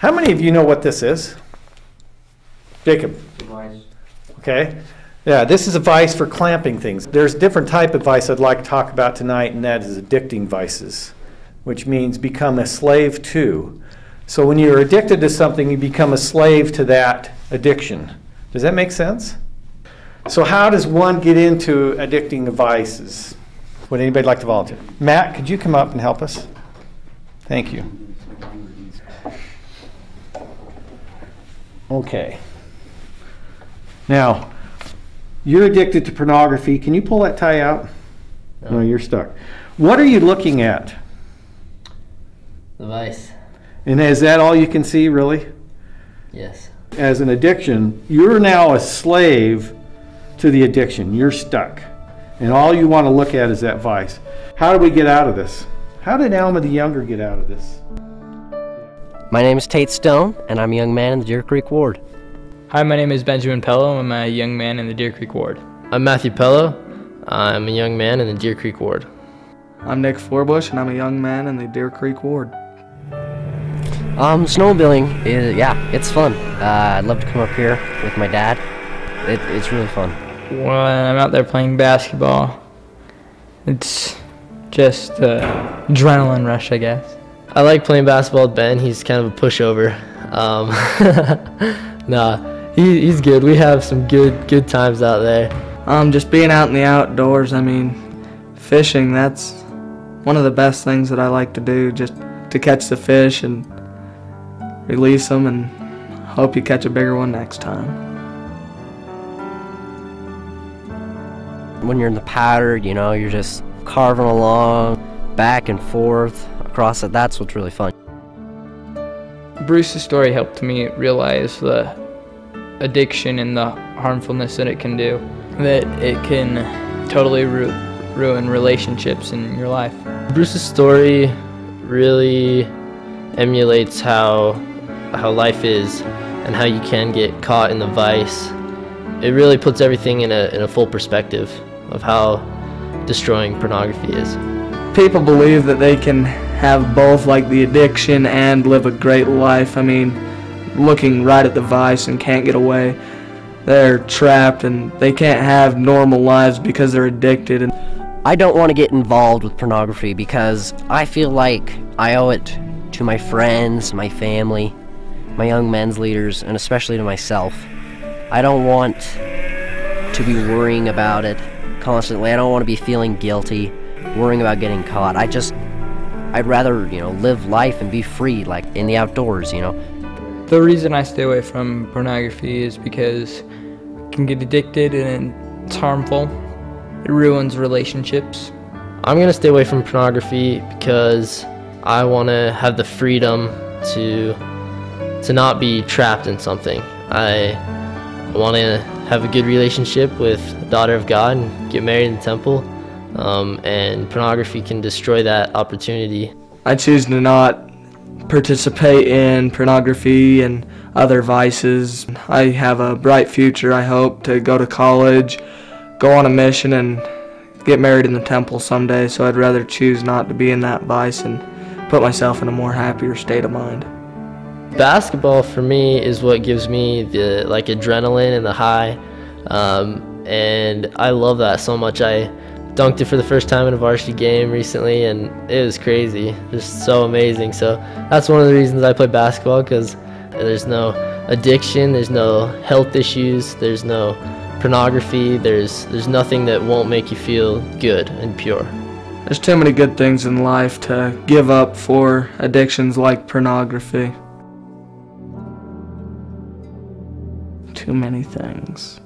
How many of you know what this is? Jacob? Device. Okay. Yeah, this is a vice for clamping things. There's a different type of vice I'd like to talk about tonight, and that is addicting vices, which means become a slave to. So when you're addicted to something, you become a slave to that addiction. Does that make sense? So how does one get into addicting vices? Would anybody like to volunteer? Matt, could you come up and help us? Thank you. Okay. Now, you're addicted to pornography. Can you pull that tie out? No, no, you're stuck. What are you looking at? The vice. And is that all you can see, really? Yes. As an addiction, you're now a slave to the addiction. You're stuck. And all you want to look at is that vice. How do we get out of this? How did Alma the Younger get out of this? My name is Tate Stone, and I'm a young man in the Deer Creek Ward. Hi, my name is Benjamin Pello. I'm a young man in the Deer Creek Ward. I'm Matthew Pello. I'm a young man in the Deer Creek Ward. I'm Nick Forbush, and I'm a young man in the Deer Creek Ward. Snowmobiling, it's fun. I'd love to come up here with my dad. It's really fun. Well, I'm out there playing basketball. It's just adrenaline rush, I guess. I like playing basketball with Ben. He's kind of a pushover. Nah, he's good. We have some good times out there. Just being out in the outdoors, I mean, fishing, that's one of the best things that I like to do, just to catch the fish and release them and hope you catch a bigger one next time. When you're in the powder, you know, you're just carving along, back and forth, across it. That's what's really fun. Bruce's story helped me realize the addiction and the harmfulness that it can do, that it can totally ruin relationships in your life. Bruce's story really emulates how life is and how you can get caught in the vice. It really puts everything in a full perspective of how destroying pornography is. People believe that they can have both, like, the addiction and live a great life. I mean, looking right at the vice and can't get away. They're trapped and they can't have normal lives because they're addicted. And I don't want to get involved with pornography because I feel like I owe it to my friends, my family, my young men's leaders, and especially to myself. I don't want to be worrying about it constantly. I don't want to be feeling guilty, worrying about getting caught. I'd rather, you know, live life and be free, like in the outdoors, you know. The reason I stay away from pornography is because I can get addicted and it's harmful. It ruins relationships. I'm gonna stay away from pornography because I want to have the freedom to not be trapped in something. I want to have a good relationship with the daughter of God and get married in the temple, and pornography can destroy that opportunity. I choose to not participate in pornography and other vices. I have a bright future, I hope, to go to college, go on a mission, and get married in the temple someday, so I'd rather choose not to be in that vice and put myself in a more happier state of mind. Basketball for me is what gives me the adrenaline and the high, and I love that so much. I dunked it for the first time in a varsity game recently, and it was crazy, just so amazing. So that's one of the reasons I play basketball, because there's no addiction, there's no health issues, there's no pornography, there's nothing that won't make you feel good and pure. There's too many good things in life to give up for addictions like pornography. Too many things.